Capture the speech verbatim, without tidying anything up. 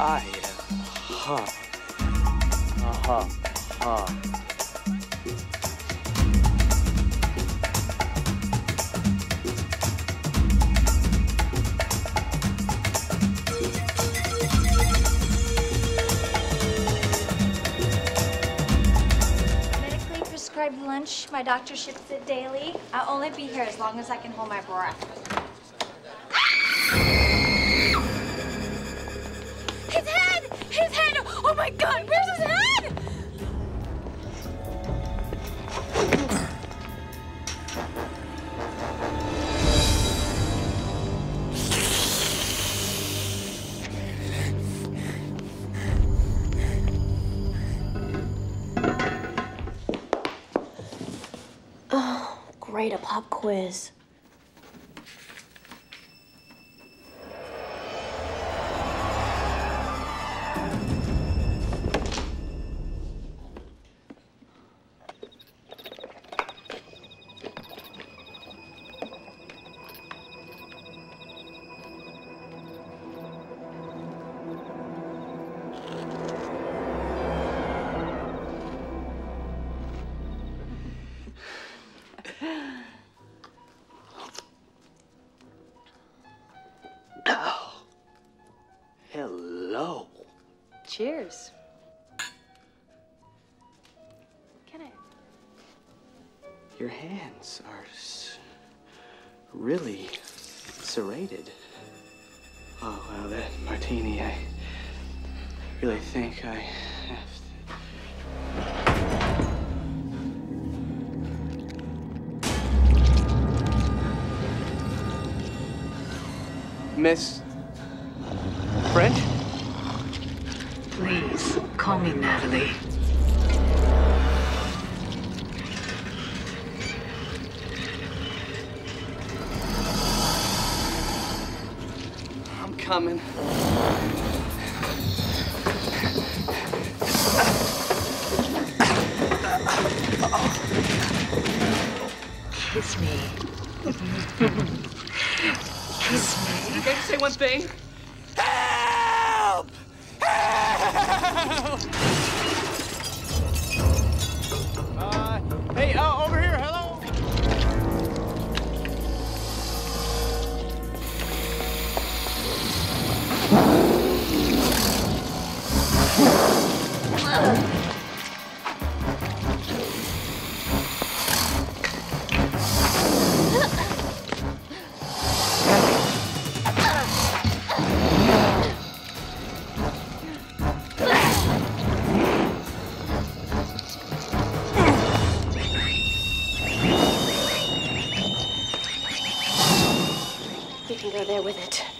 I am hot. Uh-huh. Uh-huh. Lunch. My doctor ships it daily. I'll only be here as long as I can hold my breath. Ah! His head! His head! Oh my God! Where's his head? Great, a pop quiz. Hello. Cheers. Can I? Your hands are s really serrated. Oh, wow, that martini, I really think I have to. Miss French? Please, call me Natalie. I'm coming. Kiss me. Kiss me. Can I just say one thing? Help! Help! Uh, hey, uh, over here, hello? Whoa. There with it.